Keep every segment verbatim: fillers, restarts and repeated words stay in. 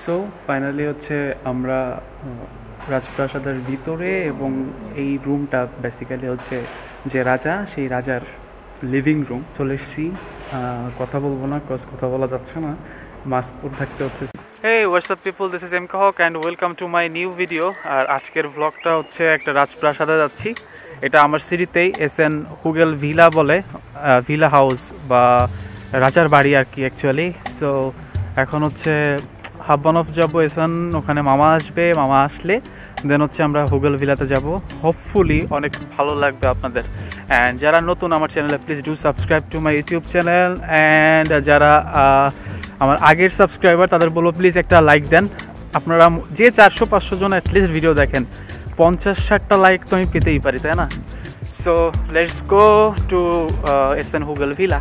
So finally होच्छे आमरा রাজপ্রাসাদের ভিতরে এবং এই রুমটা বেসিক্যালি হচ্ছে যে রাজা সেই রাজার লিভিং রুম। চলে এসেছি, কথা বলবো না কজ কথা বলা যাচ্ছে না, মাস্ক পরে থাকতে হচ্ছে। Hey what's up people, this is M K Hoque and welcome to my new video. আর আজকের ব্লগটা হচ্ছে একটা রাজপ্রাসাদে যাচ্ছি, এটা আমার সিটিতেই এস এন হুগেল ভিলা বলে, ভিলা হাউস বা রাজার বাড়ি আর কি অ্যাকচুয়ালি। সো এখন হচ্ছে হাব্বান অফ যাবো এসান, ওখানে মামা আসবে, মামা আসলে দেন হচ্ছে আমরা হুগেল ভিলাতে যাব। হোপফুলি অনেক ভালো লাগবে আপনাদের। অ্যান্ড যারা নতুন আমার চ্যানেলে please do subscribe to my YouTube channel, and যারা আমার আগের সাবস্ক্রাইবার তাদের বলবো প্লিজ একটা লাইক দেন। আপনারা যে চারশো পাঁচশো জন অ্যাটলিস্ট ভিডিও দেখেন, পঞ্চাশ ষাটটা লাইক তো আমি পেতেই পারি, তাই না? সো লেটস গো টু এসান হুগেল ভিলা।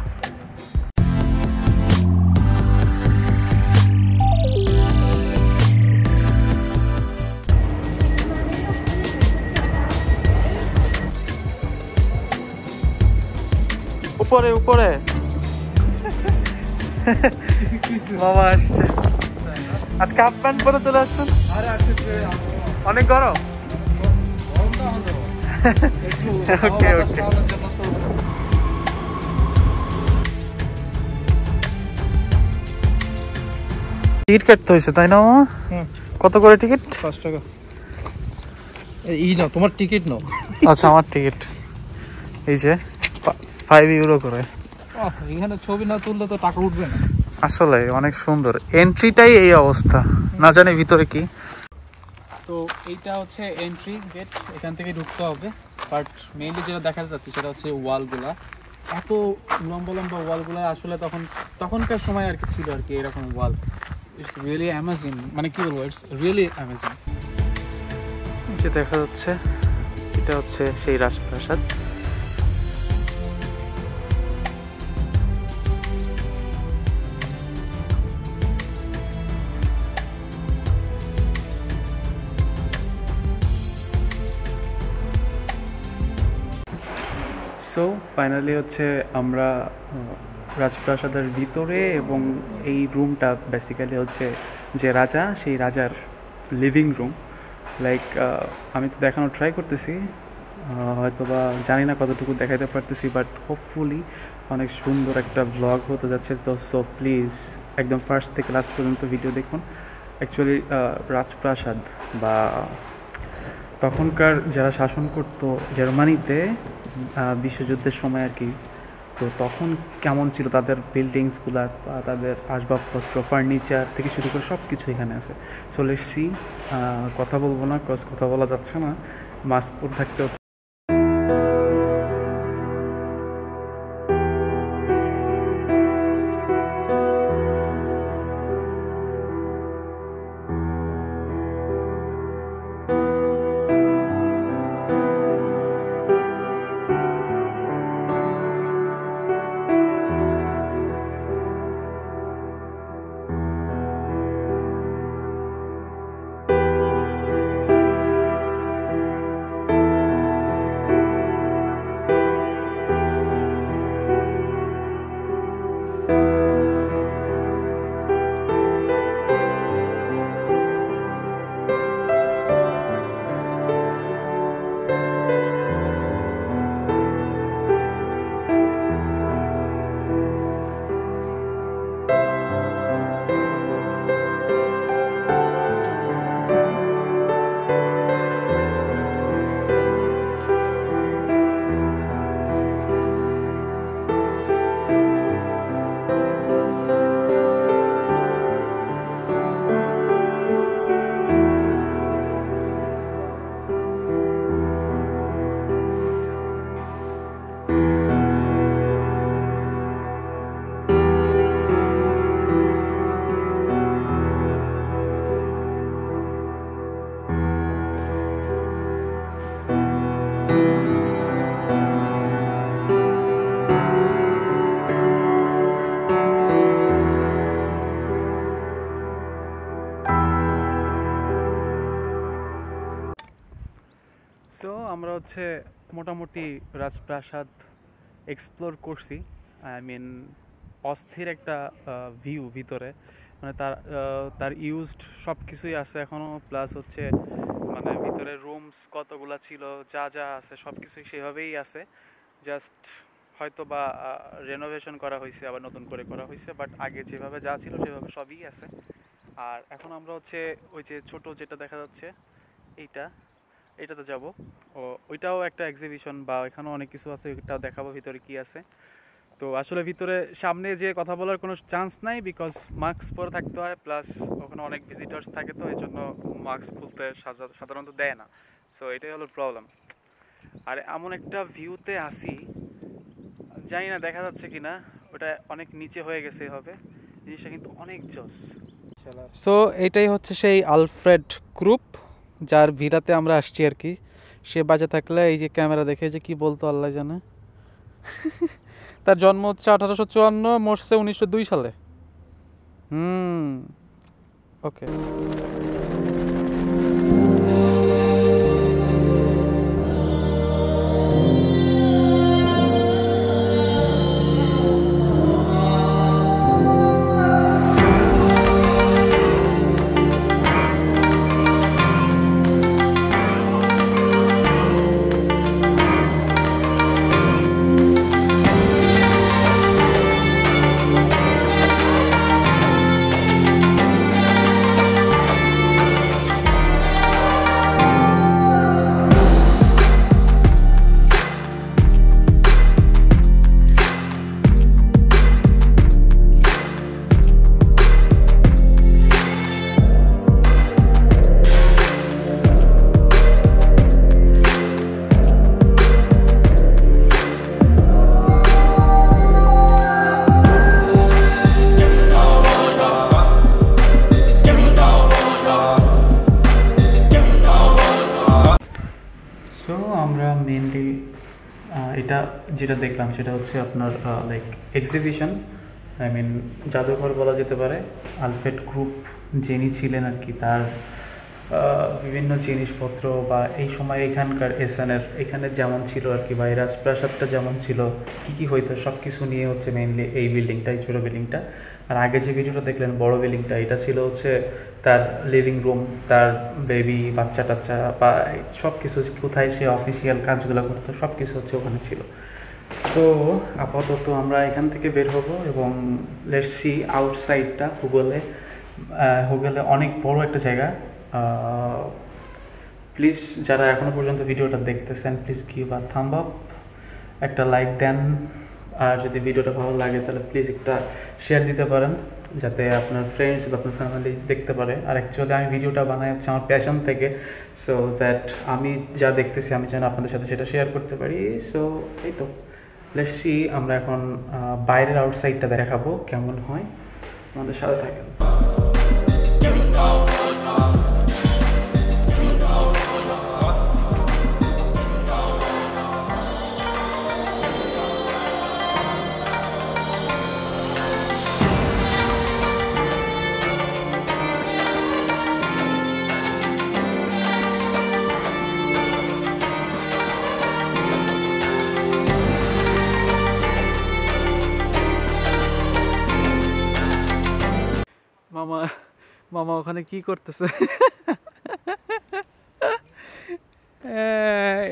উপরে উপরে বাবা আসছে, আজকে হাফ প্যান্ট পরে চলে আসছেন। অনেক গরম, ওকে ওকে। টিকিট কাটতে হয়েছে তাই না? কত করে টিকিট? পাঁচ টাকা। এই না তোমার টিকিট নাও। আচ্ছা আমার টিকিট এই যে ফাইভ ইউরো করে। এখানে ছবি না তুললে তো টাকা উঠবে না। আসলে অনেক সুন্দর, এন্ট্রিটাই এই অবস্থা, না জানি ভিতরে কি। তো এইটা হচ্ছে এন্ট্রি গেট, এখান থেকে ঢুকতে হবে। বাট মেইনলি যেটা দেখা যাচ্ছে সেটা হচ্ছে ওয়ালগুলা, এত লম্বা লম্বা ওয়ালগুলা। আসলে তখন তখনকার সময় আর কি ছিল আর কি এরকম ওয়াল। ইটস রিয়েলি অ্যামেজিং, মানে কি বলবো, ইটস রিয়েলি অ্যামেজিং। যে দেখা যাচ্ছে এটা হচ্ছে সেই রাজপ্রাসাদ। সো ফাইনালি হচ্ছে আমরা রাজপ্রাসাদের ভিতরে এবং এই রুমটা বেসিক্যালি হচ্ছে যে রাজা সেই রাজার লিভিং রুম। লাইক আমি তো দেখানো ট্রাই করতেছি, হয়তো বা জানি না কতটুকু দেখাতে পারতেছি, বাট হোপফুলি অনেক সুন্দর একটা ব্লগ হতে যাচ্ছে। তো সো প্লিজ একদম ফার্স্ট থেকে লাস্ট পর্যন্ত ভিডিও দেখুন। অ্যাকচুয়ালি রাজপ্রাসাদ বা তখনকার যারা শাসন করতো জার্মানিতে বিশ্বযুদ্ধের সময় আর কি, তো তখন কেমন ছিল তাদের বিল্ডিংসগুলো বা তাদের আসবাবপত্র ফার্নিচার থেকে শুরু করে সব কিছু এখানে আছে। চলে এসেছি, কথা বলবো না কজ কথা বলা যাচ্ছে না, মাস্ক পরে থাকতে হচ্ছে। সো আমরা হচ্ছে মোটামুটি রাজপ্রাসাদ এক্সপ্লোর করছি। আই মিন অস্থির একটা ভিউ ভিতরে, মানে তার তার ইউজড সব কিছুই আছে এখনও, প্লাস হচ্ছে মানে ভিতরে রুমস কতগুলো ছিল যা যা আছে সব কিছুই সেভাবেই আছে, জাস্ট হয়তো বা রেনোভেশন করা হয়েছে আবার নতুন করে করা হয়েছে, বাট আগে যেভাবে যা ছিল সেভাবে সবই আছে। আর এখন আমরা হচ্ছে ওই যে ছোটো যেটা দেখা যাচ্ছে এইটা, এটাতে যাব, ও ওইটাও একটা এক্সিবিশন বা এখানেও অনেক কিছু আছে, ওইটাও দেখাবো ভিতরে কি আছে। তো আসলে ভিতরে সামনে যে কথা বলার কোনো চান্স নাই, বিকজ মাস্ক পরে থাকতে হয়, প্লাস ওখানে অনেক ভিজিটার্স থাকে, তো এই জন্য মাস্ক খুলতে সাধারণত দেয় না, সো এটাই হলো প্রবলেম। আর এমন একটা ভিউতে আসি, জানি না দেখা যাচ্ছে কি না, ওটা অনেক নিচে হয়ে গেছে হবে জিনিসটা, কিন্তু অনেক জোস। সো এটাই হচ্ছে সেই আলফ্রেড গ্রুপ যার ভিড়াতে আমরা আসছি আর কি। সে বাঁচা থাকলে এই যে ক্যামেরা দেখে যে কি বলতো আল্লাহ জানে। তার জন্ম হচ্ছে আঠারোশো চুয়ান্ন মরছে উনিশশো দুই সালে। হুম ওকে, এটা যেটা দেখলাম সেটা হচ্ছে আপনার লাইক এক্সিবিশন, আই মিন জাদুঘর বলা যেতে পারে। আলফ্রেড গ্রুপ যিনি ছিলেন আর কি, তার বিভিন্ন জিনিসপত্র বা এই সময় এখানকার এসানের এখানে যেমন ছিল আর কি, বা এই রাজপ্রাসাদটা যেমন ছিল কী কী হইতো সব কিছু নিয়ে হচ্ছে মেইনলি এই বিল্ডিংটা, এই ছোটো বিল্ডিংটা। আর আগে যে ভিডিওটা দেখলেন বড় বিল্ডিংটা, এটা ছিল হচ্ছে তার লিভিং রুম, তার বেবি বাচ্চা টাচ্চা বা সব কিছু, কোথায় সে অফিসিয়াল কাজগুলো করতো সব কিছু হচ্ছে ওখানে ছিল। সো আপাতত আমরা এখান থেকে বের হব এবং লেটস সি আউটসাইডটা। হুগলে হুগলে অনেক বড় একটা জায়গা, প্লিজ যারা এখনও পর্যন্ত ভিডিওটা দেখতেছেন please give a thumb up, একটা লাইক দেন, আর যদি ভিডিওটা ভালো লাগে তাহলে প্লিজ একটা শেয়ার দিতে পারেন যাতে আপনার ফ্রেন্ডস বা আপনার ফ্যামিলি দেখতে পারে। আর অ্যাকচুয়ালি আমি ভিডিওটা বানাই হচ্ছে আমার প্যাশন থেকে, সো দ্যাট আমি যা দেখতেছি আমি যেন আপনাদের সাথে সেটা শেয়ার করতে পারি। সো এই তো লেটস সি, আমরা এখন বাইরের আউটসাইডটা দেখাবো কেমন হয়, আমাদের সাথে থাকেন। মামা মামা ওখানে কি করতেছে?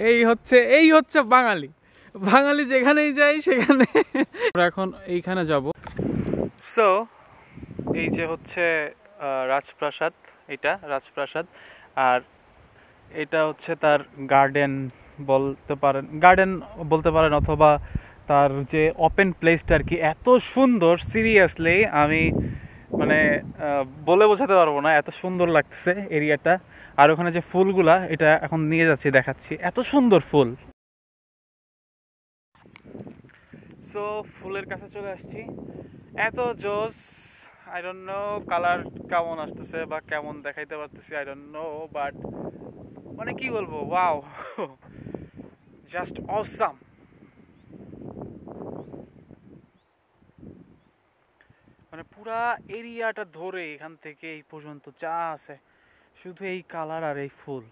এই হচ্ছে এই হচ্ছে বাঙালি, বাঙালি যেখানেই যাই সেখানে। আমরা এখন এইখানে যাব। সো এই যে হচ্ছে রাজপ্রাসাদ, এটা রাজপ্রাসাদ, আর এটা হচ্ছে তার গার্ডেন বলতে পারেন, গার্ডেন বলতে পারেন অথবা তার যে ওপেন প্লেসটা আর কি। এত সুন্দর, সিরিয়াসলি আমি মানে বলে বোঝাতে পারবো না, এত সুন্দর লাগতেছে এরিয়াটা। আর ওখানে যে ফুলগুলা, এটা এখন নিয়ে যাচ্ছি দেখাচ্ছি, এত সুন্দর ফুল। সো ফুলের কাছে চলে আসছি, এত জোস। আই ডোন্ট নো কালার কেমন আসতেছে বা কেমন দেখাইতে পারতেছি, আই ডোন্ট নো, বাট মানে কি বলবো, ওয়াও, জাস্ট অসাম। মানে পুরা এরিয়াটা ধরে এখান থেকে এই পর্যন্ত যা আছে শুধু এই কালার আর এই ফুল।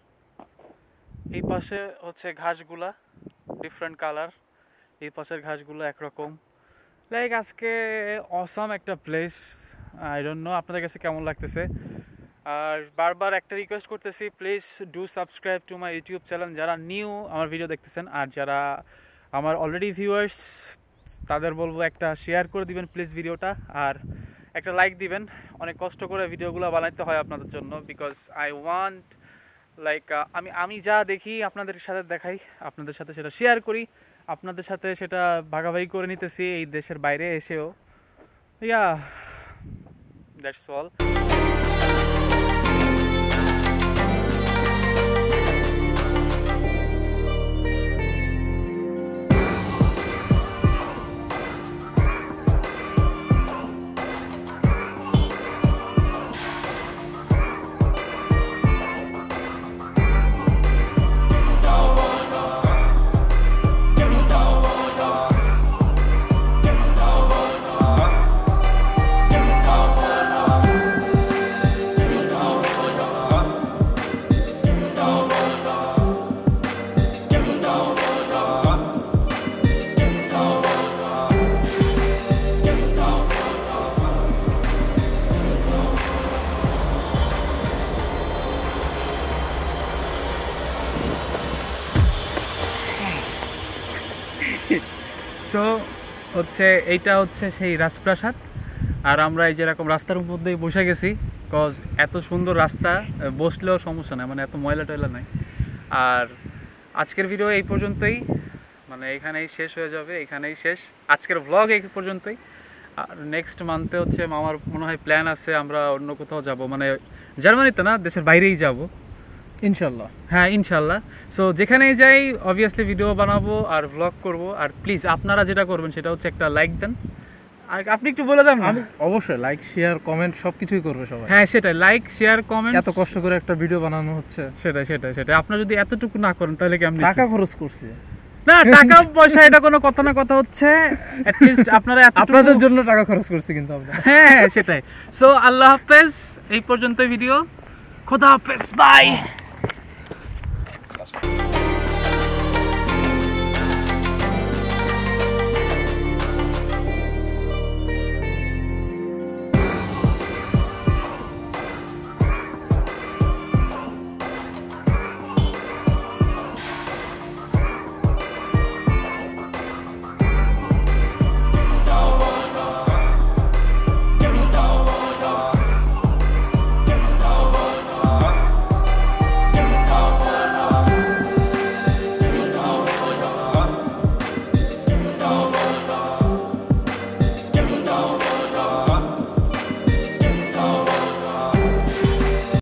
এই পাশে হচ্ছে ঘাসগুলা ডিফারেন্ট কালার, এই পাশের ঘাসগুলো একরকম। লাইক আজকে অসাম একটা প্লেস, आई डोंट नो आपनादेर काछे केमन लागतेछे। और बार बार एक रिक्वेस्ट करतेछि please do subscribe to my YouTube channel. जरा निउ आमार भिडियो देखतेछेन और जरा आमार अलरेडी भिउअर्स तादेर बोलबो एकटा शेयर करे दिबेन प्लिज भिडियोटा और एकटा लाइक दिबेन। अनेक कष्ट करे भिडियोगुलो बानाइते हय आपनादेर जन्य बिकज आई वांट लाइक आमी आमी जा देखी आपनादेर साथे देखाई आपनादेर साथे सेटा शेयर करी आपनादेर साथे सेटा भागाभागि करे नितेछि एई देशेर बाइरे एसेओ। या दैट्स ऑल। सो हे यहाँ हे राजप्रासाद और हमें यकम रास्तार मध्य बसा गेसि कज एत सुंदर रास्ता बसले समस्या ना मैं एत मयला टयला नहीं। और आजकल भिडियो ये मैं ये शेष हो जाए शेष आजकल व्लग ये पर्यत। और नेक्स्ट मान्थे हे मामार मन प्लान आन कोथाओ जाब मैं जार्मानी ना देशर बाहरे जाब इनशाल्लाह। हाँ इनशाल्लाह। सो जेखाने जाई obviously भिडियो बनाबो और व्लॉग करबो। और प्लिज आपनारा जेटा करबेन सेटा होच्छे एकटा लाइक देन और आपनि एकटु बोले देन। आमि अवश्य लाइक शेयर कमेंट सबकिछुई करबो सबाई। हाँ सेटाई लाइक शेयर कमेंट। एत कष्ट करे एकटा भिडियो बानानो होच्छे सेटाई सेटाई सेटाई आपनारा जोदि एतटुकु ना करेन ताहले कि आमि टाका खर्च करछि না টাকা পয়সা এটা কোনো কথা না কথা হচ্ছে at least আপনারা আপনাদের জন্য টাকা খরচ করছি কিন্তু আমরা। হ্যাঁ সেটাই। সো আল্লাহ হাফেজ। এই পর্যন্ত ভিডিও। खुदा हाफिज बाय।